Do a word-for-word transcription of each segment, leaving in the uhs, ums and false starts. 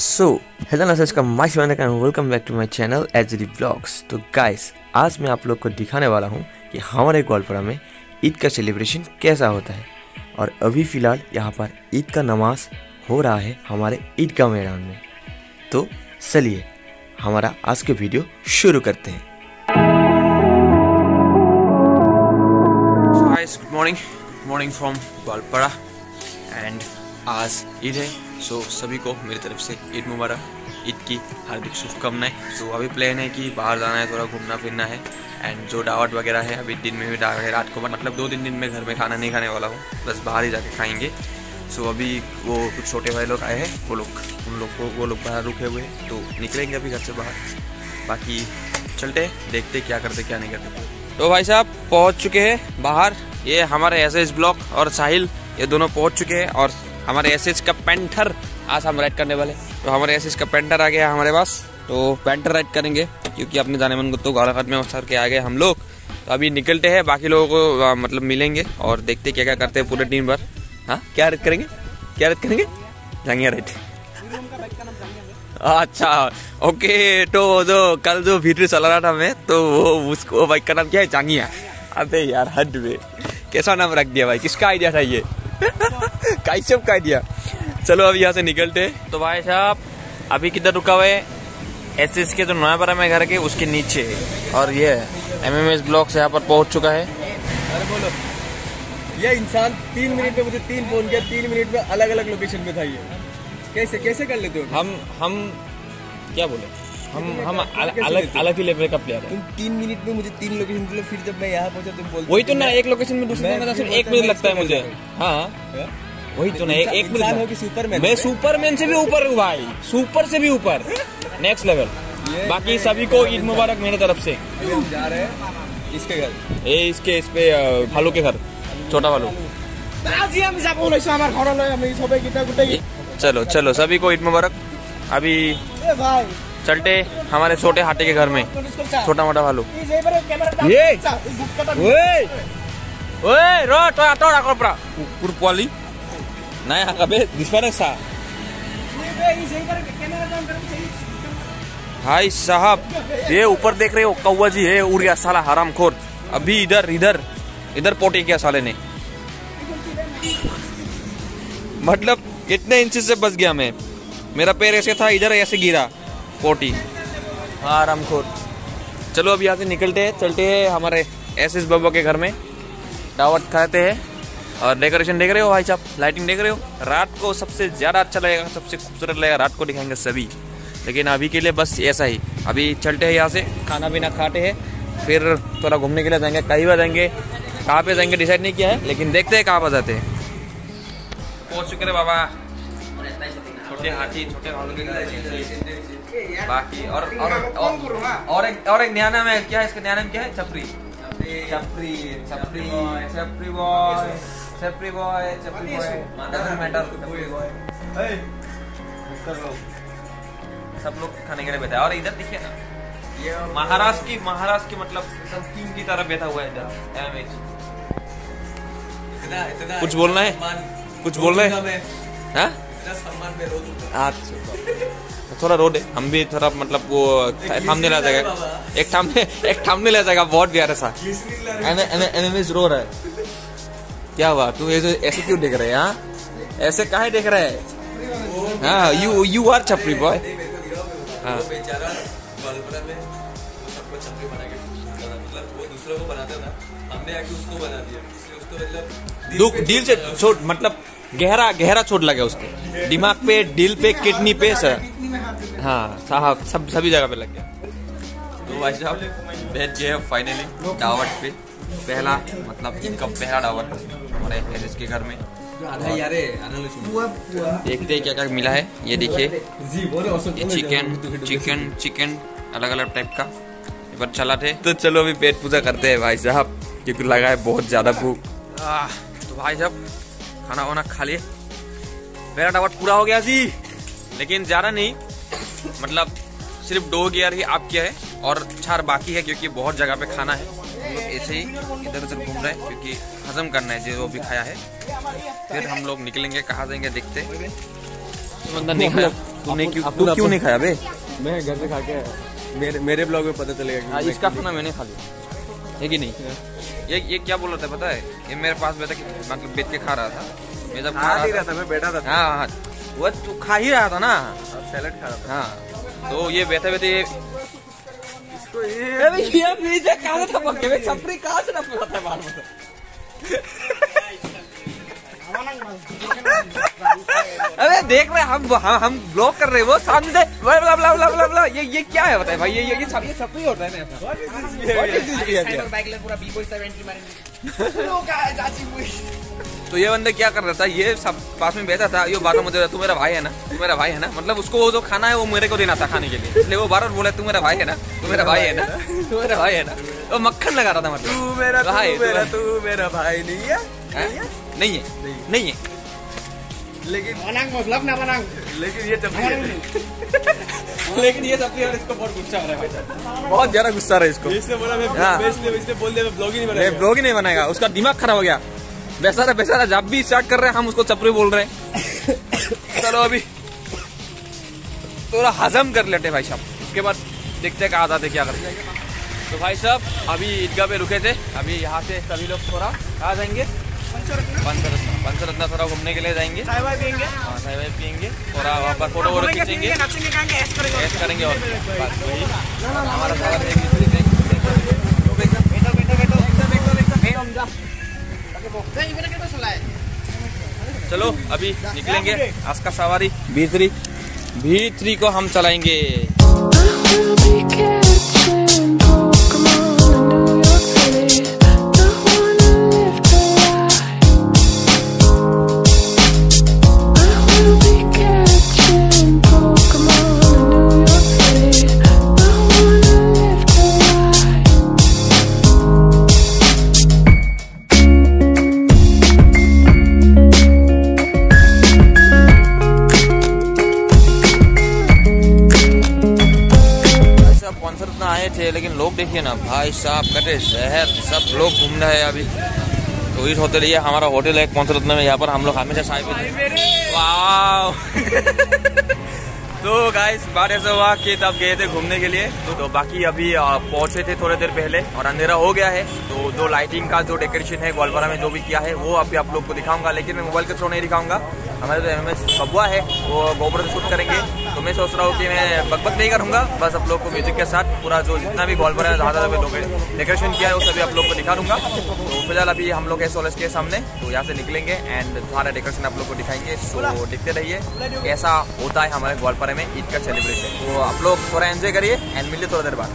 So hello नमस्कार, my स्वागत है and welcome back to my channel HD vlogs. तो गाइस, आज मैं आप लोग को दिखाने वाला हूं कि हमारे गोलपारा में ईद का सेलिब्रेशन कैसा होता है। और अभी फ़िलहाल यहां पर ईद का नमाज हो रहा है हमारे ईदगाह मैदान में। तो चलिए हमारा आज के वीडियो शुरू करते हैं। Good morning morning from Goalpara and आज ईद है, सो so, सभी को मेरी तरफ से ईद मुबारक, ईद की हार्दिक शुभकामनाएं। सो so, अभी प्लान है कि बाहर जाना है, थोड़ा घूमना फिरना है एंड जो दावत वगैरह है अभी दिन में भी दावत है, रात को मतलब दो तीन दिन में घर में खाना नहीं खाने वाला हूँ, बस बाहर ही जाके खाएंगे। सो so, अभी वो कुछ छोटे भाई लोग आए हैं, वो लोग उन लोग को वो लोग बाहर रुके हुए हैं, तो निकलेंगे अभी घर से बाहर। बाकी चलते देखते क्या करते क्या नहीं करते। तो भाई साहब पहुँच चुके हैं बाहर, ये हमारे एस एस ब्लॉक और साहिल ये दोनों पहुँच चुके हैं और हमारे एसएच का पेंटर आज हम राइड करने वाले। तो हमारे एसएच का पेंटर आ गया हमारे पास, तो पेंटर राइड करेंगे क्योंकि अपने जाने मन को तो गौरखत में उतर के आ गए हम लोग। तो अभी निकलते हैं, बाकी लोगों को आ, मतलब मिलेंगे और देखते क्या क्या करते हैं पूरे दिन भर। हाँ, क्या राइड करेंगे क्या राइड करेंगे जाएंगे राइड। अच्छा ओके, तो जो कल जो वीडियो चला रहा था मैं, तो वो उसको बाइक का नाम क्या है? जांगिया। अबे यार हद में कैसा नाम रख दिया भाई, किसका आइडिया था ये? काइशब का दिया। चलो अब यहाँ से निकलते। तो भाई साहब अभी किधर रुका हुआ है? एस एस के जो नोयापारा में घर के उसके नीचे, और ये एम एम एस ब्लॉक से यहाँ पर पहुँच चुका है। अरे बोलो, ये इंसान तीन मिनट में मुझे तीन फोन किया, तीन मिनट में अलग अलग लोकेशन पे था। ये कैसे कैसे कर लेते हो? हम हम क्या बोले, हम हम अलग अलग ही लेवल का प्लेयर है। तुम तीन मिनट में मुझे तीन लोकेशन दिलो, फिर जब मैं यहाँ पहुँचा तुम बोलते वही तो ना, एक लोकेशन में दूसरे में सिर्फ एक मिनट लगता है मुझे। हाँ वही तो ना, एक मिनट कि सुपरमैन, मैं सुपरमैन से भी ऊपर हूँ भाई, सुपर से भी ऊपर, नेक्स्ट लेवल। बाकी सभी को ईद मुबारक मेरे तरफ से। जा रहे हैं इसके घर, ये इसके इस पे भालू के घर, छोटा भालू। चलो चलो सभी को ईद मुबारक। अभी चलते हमारे छोटे हाटे के घर में, छोटा मोटा भालू। ये ओए ओए रो तो आटो रखो परा कुरपाली नया कबे डिफरेंस सा। भाई साहब ये ऊपर देख रहे हो, कौवा जी है उड़ गया साला हरामखोर। अभी इधर इधर इधर पोटी किया साले ने, मतलब इतने इंच से बच गया मैं, मेरा पैर ऐसे था इधर ऐसे गिरा पोटी। हाँ रामखोर। चलो अब यहाँ से निकलते हैं, चलते हैं हमारे एस एस बाबा के घर में, दावत खाते हैं। और डेकोरेशन देख रहे हो भाई साहब, लाइटिंग देख रहे हो, रात को सबसे ज़्यादा अच्छा लगेगा, सबसे खूबसूरत लगेगा, रात को दिखाएंगे सभी। लेकिन अभी के लिए बस ऐसा ही। अभी चलते हैं यहाँ से, खाना पीना खाते हैं, फिर थोड़ा घूमने के लिए जाएंगे। कहीं पर जाएंगे, कहाँ पर जाएंगे डिसाइड नहीं किया है, लेकिन देखते हैं कहाँ पर जाते हैं। पहुँच चुके बाबा छोटे हाथी छोटे भालू के। बाकी और और और एक और एक न्याना में क्या है, इसका न्याना में क्या है? छपरी छपरी छपरी छपरी बॉय छपरी बॉय छपरी बॉय। सब लोग खाने के लिए बैठा है। और इधर देखिए ना, ये महाराष्ट्र की महाराष्ट्र की मतलब टीम की तरफ बैठा हुआ है इधर एम एच। कुछ बोलना है कुछ बोलना है हाँ, थोड़ा रोड है, हम भी थोड़ा मतलब वो थामने ला जाएगा, एक थामने एक थामने ला जाएगा। बहुत प्यारा सा एनिमीज रो रहा है। क्या हुआ तू ये जो ऐसे क्यों देख रहे है? हाँ ऐसे काहे देख रहा है? हाँ यू यू आर छपरी बॉय। हाँ दुख दिल से छोड़, मतलब गहरा गहरा चोट लगा उसके दिमाग पे, दिल पे, किडनी पे सर। हाँ साहब सब सभी जगह पे लग गया। तो भाई साहब बैठ गए फाइनली दावत पे, पहला मतलब इनका पहला दावत हमारे एसएच के घर में। देखते क्या क्या मिला है। ये देखिए चिकन चिकन चिकन अलग अलग टाइप का पर चला थे। तो चलो अभी पेट पूजा करते हैं भाई साहब, क्योंकि लगा है बहुत ज्यादा भूख। तो भाई साहब खाना वाना खा लिए, मेरा दावत पूरा हो गया जी, लेकिन ज़्यादा नहीं, मतलब सिर्फ दो गियर ही आप किया है और चार बाकी है, क्योंकि बहुत जगह पे खाना है। हम लोग ऐसे ही इधर उधर घूम रहे हैं क्योंकि हजम करना है जो भी खाया है। फिर हम लोग निकलेंगे, कहाँ जाएंगे देखते। तो बंदा निकला तूने क्यों तू क्यों नहीं खाया बे? मैं घर से खा के आया, मेरे मेरे ब्लॉग में पता चलेगा। आज इसका खाना मैंने खा लिया है कि नहीं? ये ये क्या बोल रहा था पता है? ये मेरे पास बैठा के मतलब बेच के खा रहा था। मैं जब खा ही रहा था, मैं बैठा था। हाँ हाँ, वो तू खा ही रहा था ना, सैलेड खा रहा था। हाँ, तो ये बैठे बैठे इसको ये नीचे खा रहा था पक्के में। छपरी कहाँ से रख रहा था बार बार? अरे देख रहे हम हम, हम ब्लॉक कर रहे हैं, वो सामने से बला बला बला बला। ये ये क्या है बताए भाई? ये ये ये छपरी होता है ना। तो ये बंदा क्या कर रहा था? ये सब पास में बैठा था, ये बारह मुझे तू मेरा भाई है ना, तू मेरा भाई है ना, मतलब उसको वो जो खाना है वो मेरे को देना था खाने के लिए, इसलिए वो बार बार बोला तू मेरा भाई है ना, तू मेरा भाई है ना, तू मेरा भाई है ना। वो मक्खन लगा रहा था, मतलब तू मेरा भाई, तू मेरा भाई नहीं है, नहीं है, नहीं, नहीं है। लेकिन मतलब ना बनांग, लेकिन ये लेकिन ये और इसको बहुत गुस्सा आ रहा है, बहुत ज्यादा गुस्सा आ रहा है इसको। इसने बोला मैं इसने बोल दिया ब्लॉग ही नहीं, ब्लॉग ही नहीं बनाएगा। उसका दिमाग खराब हो गया बेचारा बेचारा। जब भी स्टार्ट कर रहे हैं हम उसको चपरी बोल रहे हैं। चलो अभी थोड़ा हजम कर लेते भाई साहब, उसके बाद देखते कहा जाते क्या करते। तो भाई साहब अभी ईदगाह पे रुके थे, अभी यहाँ से सभी लोग थोड़ा कहा जाएंगे पंचरत्ना थोड़ा घूमने के लिए जाएंगे, चाय वाय पियेंगे, हाँ चाय वाय पियेंगे, थोड़ा वहाँ पर फोटो वोटो खींचेंगे, ऐश करेंगे। और हमारा सारा चलो अभी निकलेंगे, आज का सवारी भीतरी भीतरी को हम चलाएंगे। लेकिन लोग देखिए ना भाई साहब, कटे शहर सब लोग घूम रहे हैं। अभी तो इस होटल, ये हमारा होटल है पंचरत्ना में, यहाँ पर हम लोग हमेशा चाय पीते। वाओ। तो गाइस बारिश ऐसा हुआ कि तब गए थे घूमने के लिए, तो, तो बाकी अभी पहुंचे थे थोड़ी देर पहले और अंधेरा हो गया है। तो जो लाइटिंग का जो डेकोरेशन है गोलपारा में जो भी किया है वो अभी आप लोग को दिखाऊंगा, लेकिन मैं मोबाइल के थ्रू नहीं दिखाऊंगा। हमारे जो एम एस बब्बुआ है वो गोबर से शूट करेंगे, तो मैं सोच रहा हूँ कि मैं बकबक नहीं करूँगा, बस आप लोग को म्यूजिक के साथ पूरा जो जितना भी गोलपारा में ज़्यादा लोग डेकोरेशन किया है वो सभी आप लोग को दिखा दूंगा। तो फिलहाल अभी हम लोग है सोलस के सामने, तो यहाँ से निकलेंगे एंड सारा डेकोरेशन आप लोग को दिखाएंगे। सो दिखते रहिए कैसा होता है हमारे गोलपारा में ईद का सेलिब्रेशन। तो आप लोग थोड़ा एंजॉय करिए एंड मिलिए थोड़ा देर बाद।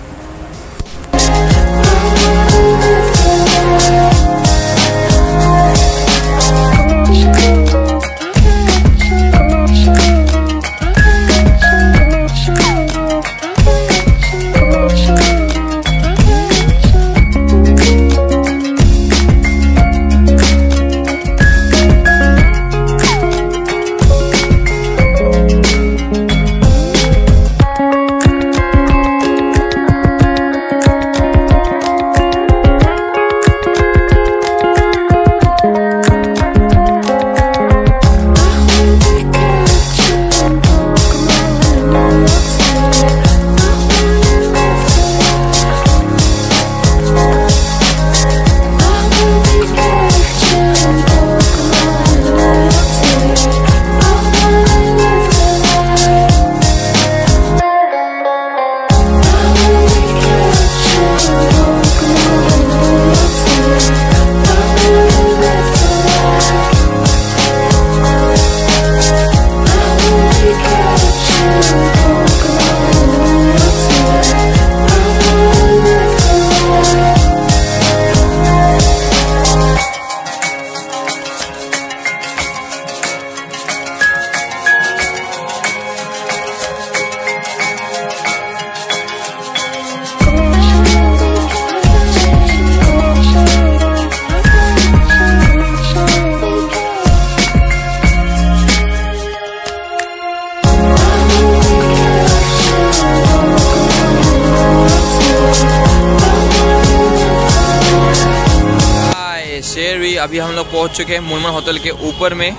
अभी हम लोग पहुंच चुके हैं मुमन होटल के ऊपर में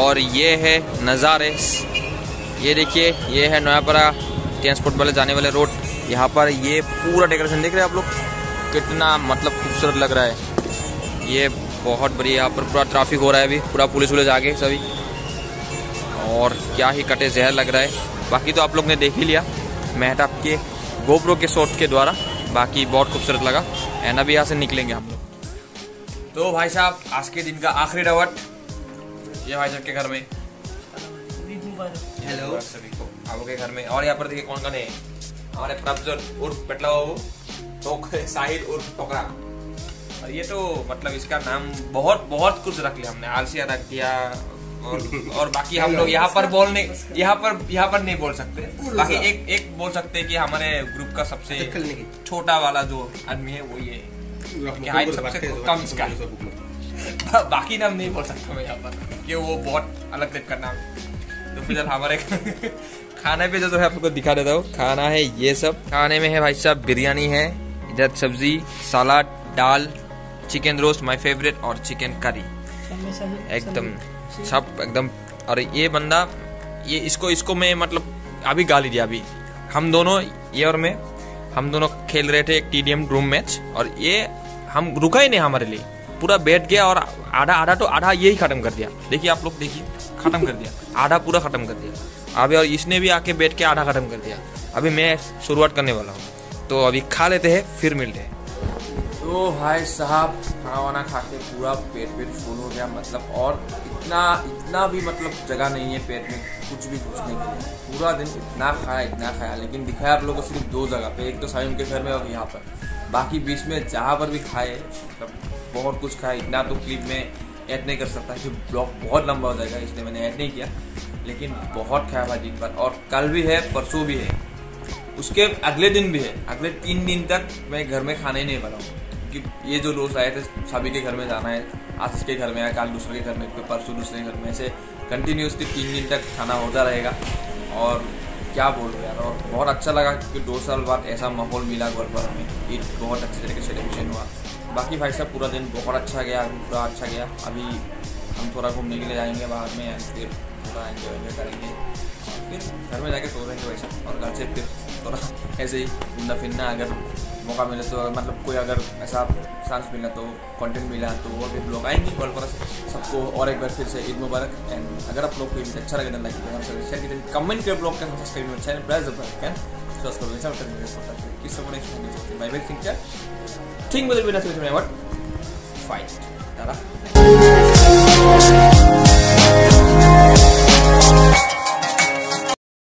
और ये है नज़ारे। ये देखिए, ये है नोयापारा ट्रांसपोर्ट वाले जाने वाले रोड। यहाँ पर ये पूरा डेकोरेशन देख रहे हैं आप लोग, कितना मतलब खूबसूरत लग रहा है। ये बहुत बढ़िया, यहाँ पर पूरा ट्रैफिक हो रहा है अभी, पूरा पुलिस वुलिस आगे सभी, और क्या ही कटे जहर लग रहा है। बाकी तो आप लोग ने देख ही लिया मेहताब के गोप्रो के शॉट के द्वारा, बाकी बहुत खूबसूरत लगा। एंड अभी यहाँ से निकलेंगे हम लोग। तो भाई साहब, आज के दिन का आखिरी डावट ये भाई साहब के घर में। हेलो सभी को आपके घर में। और यहाँ पर देखिए कौन कौन है हमारे, प्रभजोत उर्फ पेटला बाबू, साहिल उर्फ टोकरा। और ये तो मतलब इसका नाम बहुत बहुत कुछ रख लिया हमने, आलसिया रख दिया। और, और बाकी हम लोग यहाँ पर बोलने यहाँ पर यहाँ पर नहीं बोल सकते। बाकी एक एक बोल सकते हैं कि हमारे ग्रुप का सबसे छोटा वाला जो आदमी है वो ये सबसे कम इसका। बाकी नाम नहीं बोल सकता मैं यहाँ पर, ये वो बहुत अलग टाइप का नाम है। तो फिलहाल हमारे खाने पे जो है आपको दिखा देता हूँ। खाना है ये सब, खाने में है भाई साहब बिरयानी है, इधर सब्जी, सलाद, दाल, चिकन रोस्ट माय फेवरेट, और चिकन करी एकदम सब एकदम। और ये बंदा ये इसको इसको मैं मतलब अभी गाली दिया। अभी हम दोनों, ये और मैं, हम दोनों खेल रहे थे एक टीडीएम रूम मैच, और ये हम रुका ही नहीं हमारे लिए, पूरा बैठ गया और आधा आधा तो आधा ये ही खत्म कर दिया। देखिए आप लोग, देखिए खत्म कर दिया, आधा पूरा खत्म कर दिया अभी। और इसने भी आके बैठ के आधा खत्म कर दिया। अभी मैं शुरुआत करने वाला हूँ, तो अभी खा लेते हैं फिर मिलते हैं। तो भाई साहब, खाना वाना खा के पूरा पेट पेट फुल हो गया मतलब, और इतना इतना भी मतलब जगह नहीं है पेट में कुछ भी घुसने के लिए। पूरा दिन इतना खाया इतना खाया, लेकिन दिखाया आप लोगों को सिर्फ दो जगह पे, एक तो साहिम के घर में और यहाँ पर। बाकी बीच में जहाँ पर भी खाए मतलब बहुत कुछ खाए। इतना तो क्लिप में ऐड नहीं कर सकता कि ब्लॉग बहुत लंबा हो जाएगा, इसलिए मैंने ऐड नहीं किया, लेकिन बहुत खाया भाई दिन भर। और कल भी है, परसों भी है, उसके अगले दिन भी है। अगले तीन दिन तक मैं घर में खाना ही नहीं बना हूँ, क्योंकि ये जो रोज आए थे सभी के घर में जाना है। आज इसके घर में आया, कल दूसरे के घर में, परसों दूसरे घर में, ऐसे कंटिन्यूसली तीन दिन तक खाना होता रहेगा। और क्या बोल रहे यार, और बहुत अच्छा लगा क्योंकि दो साल बाद ऐसा माहौल मिला गोलपारा में। ईद बहुत अच्छे तरीके से सेलिब्रेशन हुआ। बाकी भाई साहब पूरा दिन बहुत अच्छा गया, पूरा अच्छा गया। अभी हम थोड़ा घूमने के लिए जाएंगे बाहर में, फिर थोड़ा एंजॉय करेंगे, फिर घर में जाके सो रहेंगे भाई साहब। और घर से फिर थोड़ा ऐसे ही घूमना फिरना, अगर मौका मिले तो मतलब कोई अगर ऐसा चांस मिला तो कंटेंट मिला तो वो भी लोग आएंगे गोलपारा। सबको और एक बार फिर से ईद मुबारक। एंड अगर आप लोग को अच्छा लगे तो लाइक कमेंट कर, ब्लॉग का सब्सक्राइब कर, प्लस ठीक बदल बिना सोच में बट फाइट।